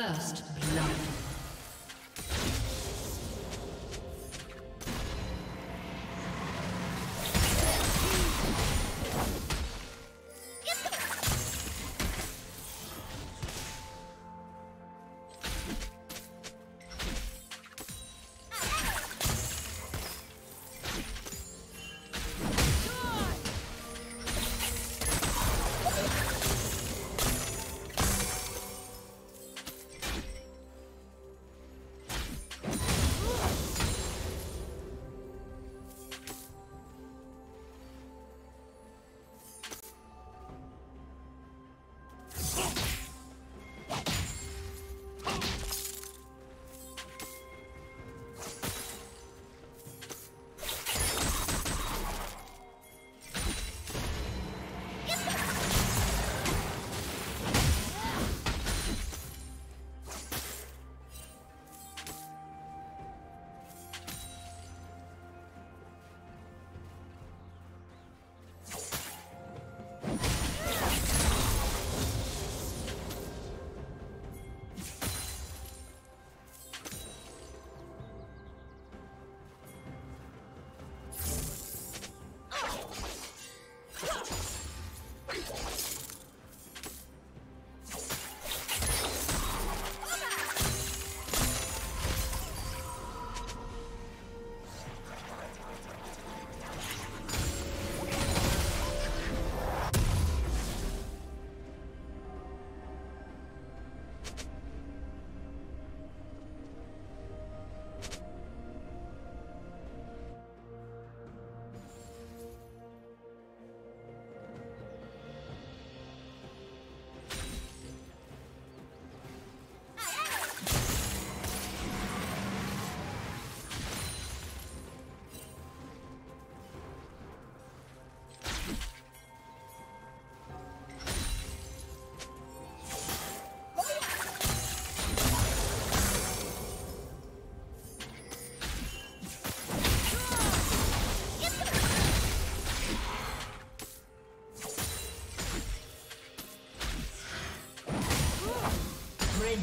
First blood.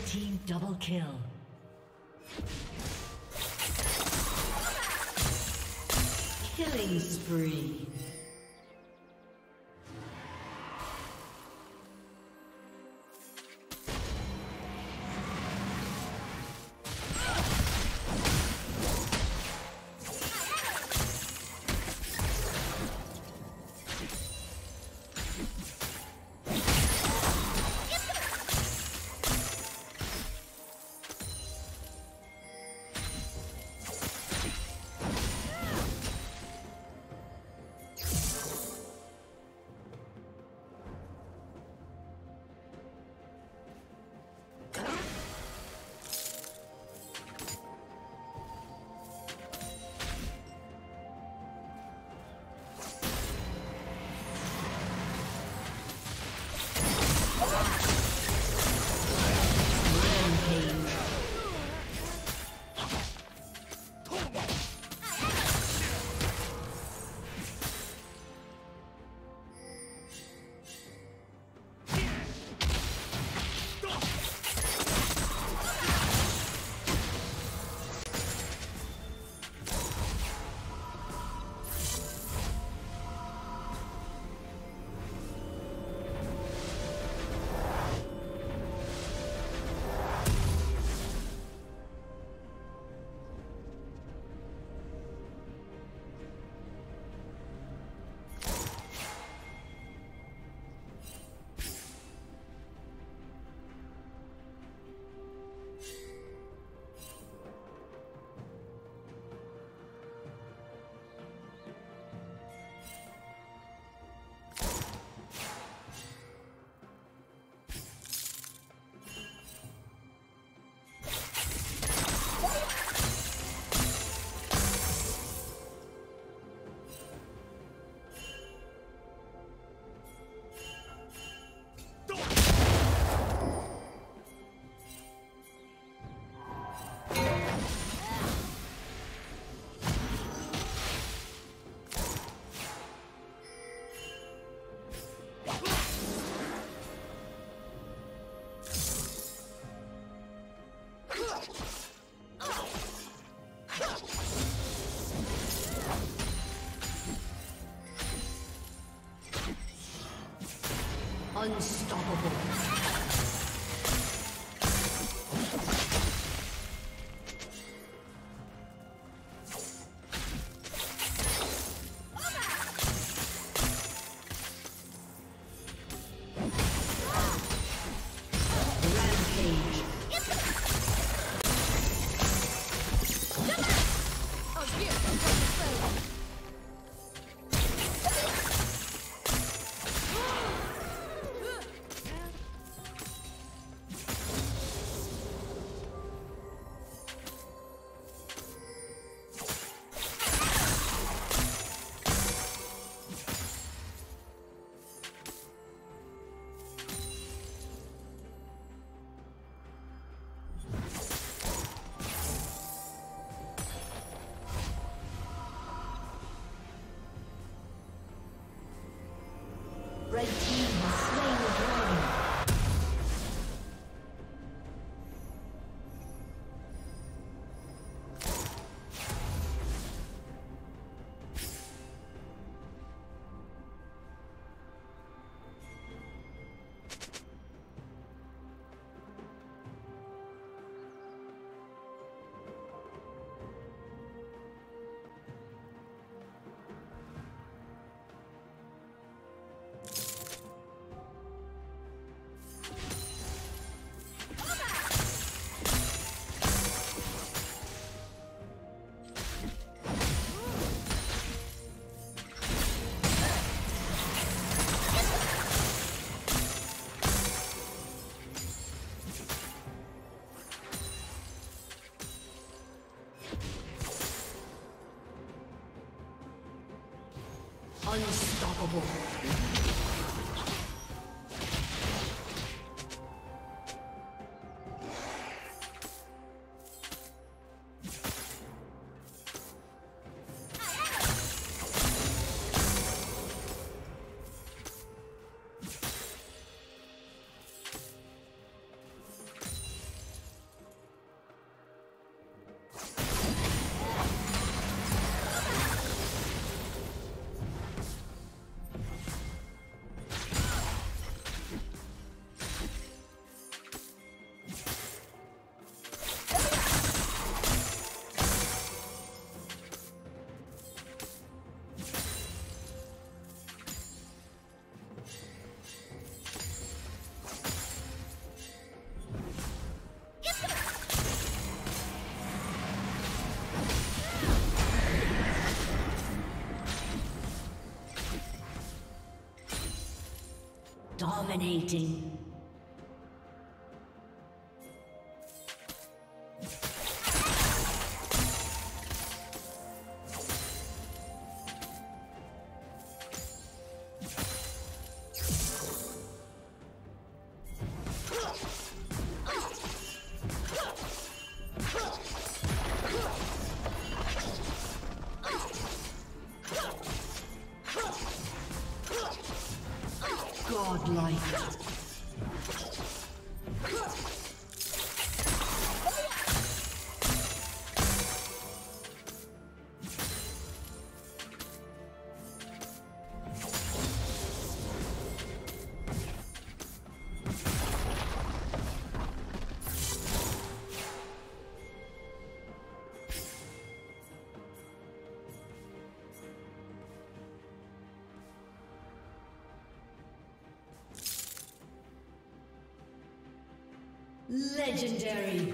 Team double kill. Killing spree. Unstoppable. Red team has slain the dragon. Unstoppable. Dominating. Godlike. Legendary.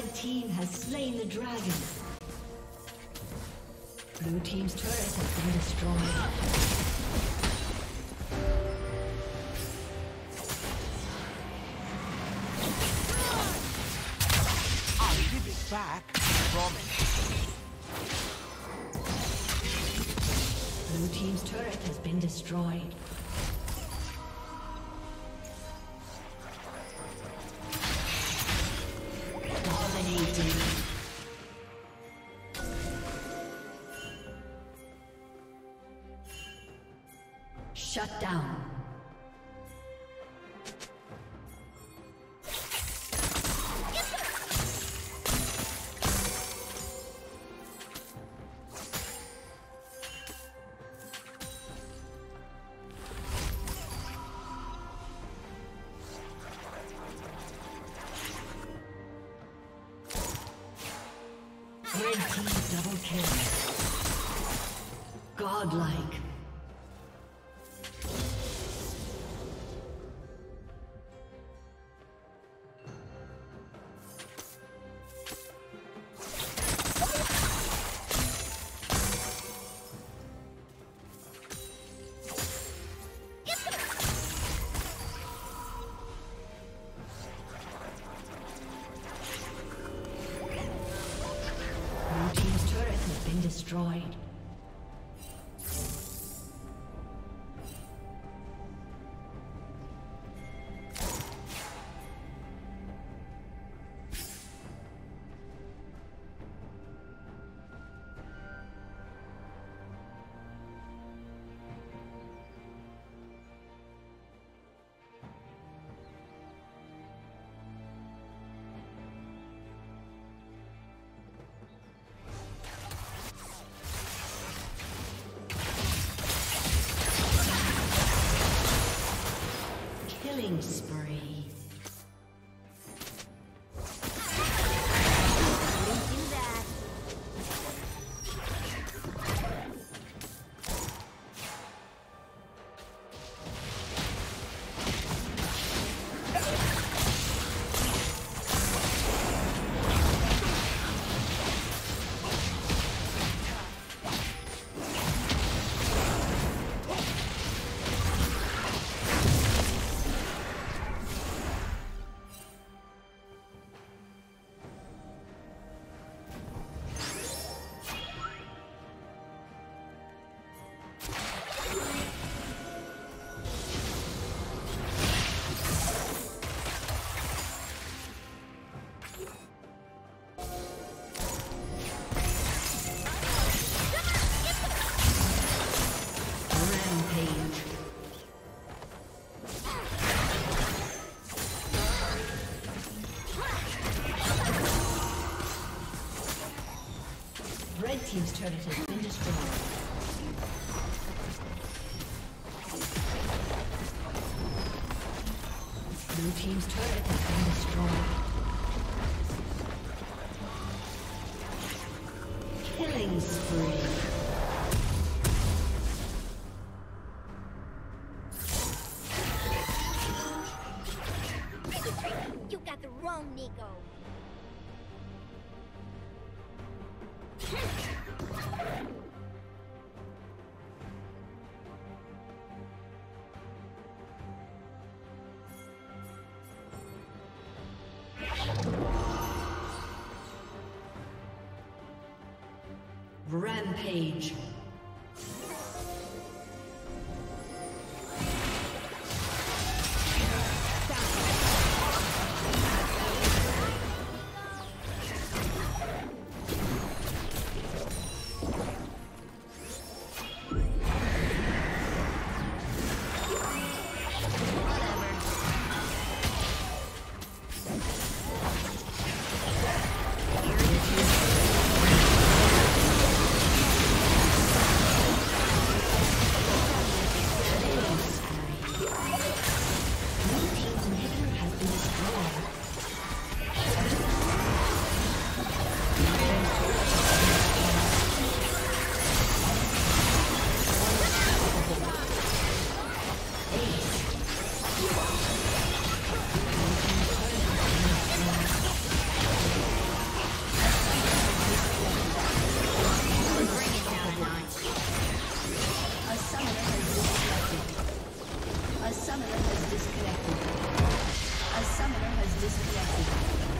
Red team has slain the dragon. Blue team's turret has been destroyed. Back, promise. Blue team's turret has been destroyed. Dominating. Shut down. Godlike. Destroyed. Spree. That. Team's turret has been destroyed. Blue team's turret has been destroyed. Killing spree. You got the wrong NEEKO. Rampage. A summoner has disconnected.